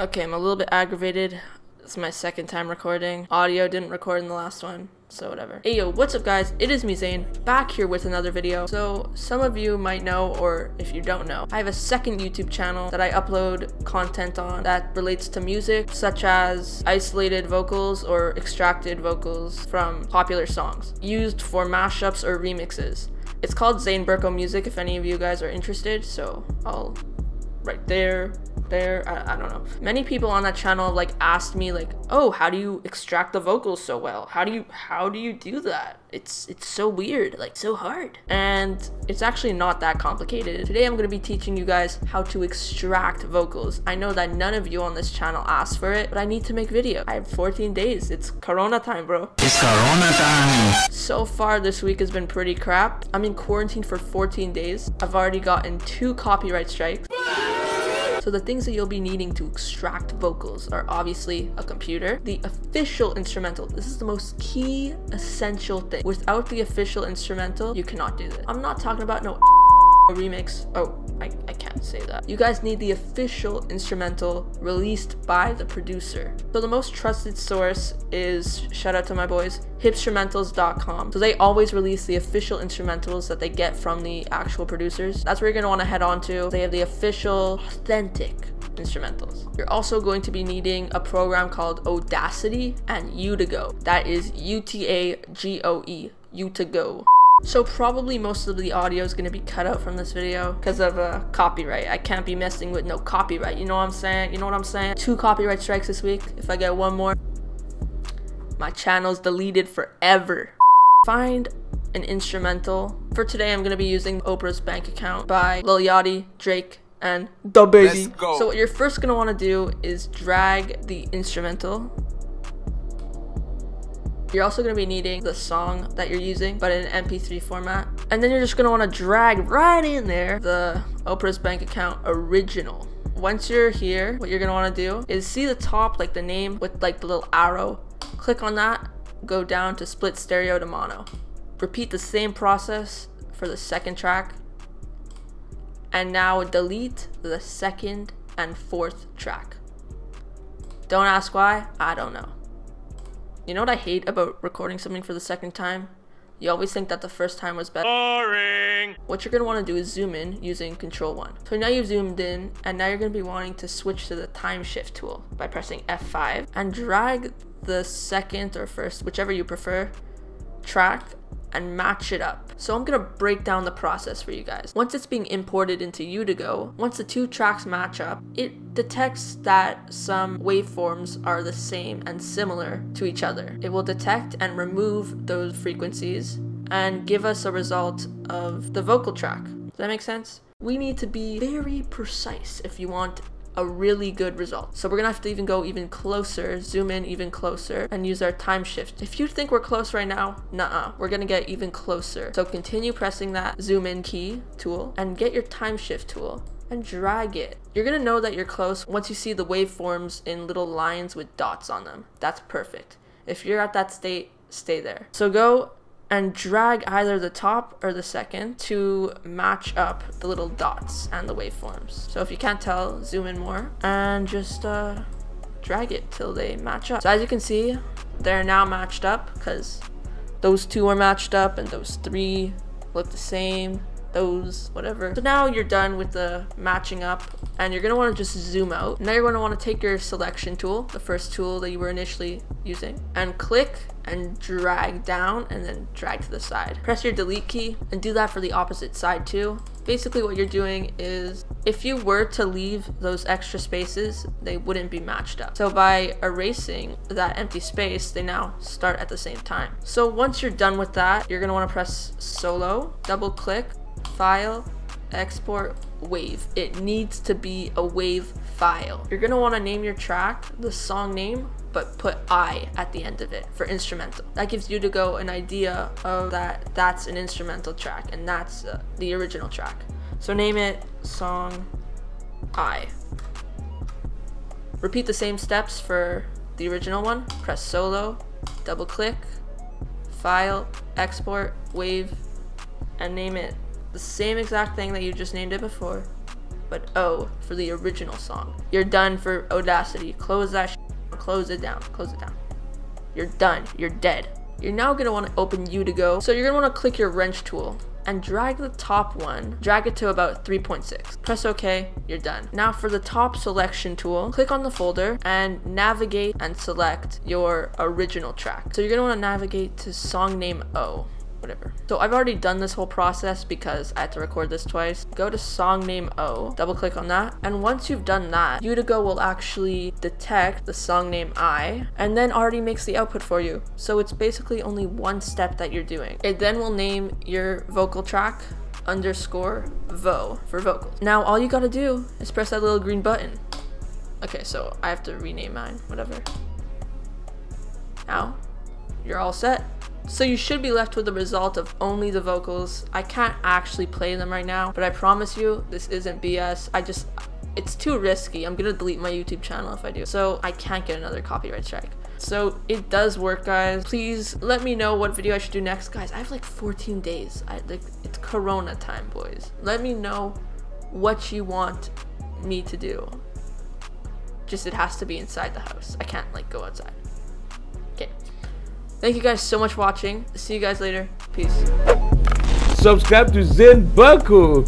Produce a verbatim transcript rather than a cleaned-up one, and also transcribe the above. Okay, I'm a little bit aggravated. It's my second time recording. Audio didn't record in the last one, so whatever. Hey yo, what's up guys? It is me, Zane, back here with another video. So some of you might know, or if you don't know, I have a second YouTube channel that I upload content on that relates to music, such as isolated vocals or extracted vocals from popular songs, used for mashups or remixes. It's called Zane Burko Music if any of you guys are interested, so I'll right there. there I, I don't know. Many people on that channel like asked me like, oh, how do you extract the vocals so well? How do you how do you do that? It's it's so weird, like so hard, and it's actually not that complicated. Today I'm going to be teaching you guys how to extract vocals. I know that none of you on this channel asked for it, but I need to make video. I have fourteen days. It's corona time, bro. It's corona time. So far this week has been pretty crap. I'm in quarantine for fourteen days. I've already gotten two copyright strikes. So the things that you'll be needing to extract vocals are obviously a computer, the official instrumental. This is the most key essential thing. Without the official instrumental, you cannot do this. I'm not talking about no remix. Oh, I, I can't say that. You guys need the official instrumental released by the producer. So the most trusted source is, shout out to my boys, Hipstrumentals dot com. So they always release the official instrumentals that they get from the actual producers. That's where you're going to want to head on to. They have the official, authentic instrumentals. You're also going to be needing a program called Audacity and Utagoe. That is U T A G O E, Utagoe. So probably most of the audio is going to be cut out from this video because of uh, copyright. I can't be messing with no copyright. You know what I'm saying? You know what I'm saying? Two copyright strikes this week. If I get one more, my channel's deleted forever. Find an instrumental. For today, I'm going to be using Oprah's Bank Account by Lil Yachty, Drake, and DaBaby. So what you're first going to want to do is drag the instrumental. You're also going to be needing the song that you're using, but in an M P three format. And then you're just going to want to drag right in there the Oprah's Bank Account original. Once you're here, what you're going to want to do is see the top, like the name with like the little arrow. Click on that, go down to split stereo to mono. Repeat the same process for the second track. And now delete the second and fourth track. Don't ask why, I don't know. You know what I hate about recording something for the second time? You always think that the first time was better. Boring! What you're going to want to do is zoom in using control one. So now you've zoomed in, and now you're going to be wanting to switch to the time shift tool by pressing F five and drag the second or first, whichever you prefer, track and match it up. So I'm going to break down the process for you guys. Once it's being imported into Utagoe, once the two tracks match up, it detects that some waveforms are the same and similar to each other. It will detect and remove those frequencies and give us a result of the vocal track. Does that make sense? We need to be very precise if you want a really good result. So we're gonna have to even go even closer, zoom in even closer, and use our time shift. If you think we're close right now, nuh-uh, we're gonna get even closer. So continue pressing that zoom in key tool and get your time shift tool and drag it. You're gonna know that you're close once you see the waveforms in little lines with dots on them. That's perfect. If you're at that state, stay there. So go and drag either the top or the second to match up the little dots and the waveforms. So if you can't tell, zoom in more and just uh, drag it till they match up. So as you can see, they're now matched up because those two are matched up and those three look the same, those, whatever. So now you're done with the matching up and you're gonna wanna just zoom out. Now you're gonna wanna take your selection tool, the first tool that you were initially using, and click and drag down and then drag to the side. Press your delete key and do that for the opposite side too. Basically what you're doing is, if you were to leave those extra spaces, they wouldn't be matched up. So by erasing that empty space, they now start at the same time. So once you're done with that, you're gonna wanna press solo, double click, file, export, wave. It needs to be a wave file. You're gonna wanna name your track the song name, but put I at the end of it for instrumental. That gives Utagoe an idea of that that's an instrumental track and that's uh, the original track. So name it song I. Repeat the same steps for the original one. Press solo, double click, file, export, wave, and name it the same exact thing that you just named it before, but O for the original song. You're done for Audacity. Close that sh close it down, close it down. You're done, you're dead. You're now gonna wanna open Utagoe. So you're gonna wanna click your wrench tool and drag the top one, drag it to about three point six. Press OK, you're done. Now for the top selection tool, click on the folder and navigate and select your original track. So you're gonna wanna navigate to song name O, whatever. So I've already done this whole process because I had to record this twice. Go to song name O, double click on that, and once you've done that, Utagoe will actually detect the song name I and then already makes the output for you. So it's basically only one step that you're doing. It then will name your vocal track underscore vo for vocals. Now all you gotta do is press that little green button. Okay, so I have to rename mine, whatever. Now you're all set. So you should be left with the result of only the vocals. I can't actually play them right now, but I promise you this isn't B S. I just, it's too risky. I'm gonna delete my YouTube channel if I do. So I can't get another copyright strike. So it does work, guys. Please let me know what video I should do next. Guys, I have like fourteen days. I like, it's Corona time, boys. Let me know what you want me to do. Just, it has to be inside the house. I can't like go outside. Okay. Thank you guys so much for watching. See you guys later. Peace. Subscribe to Zane Burko.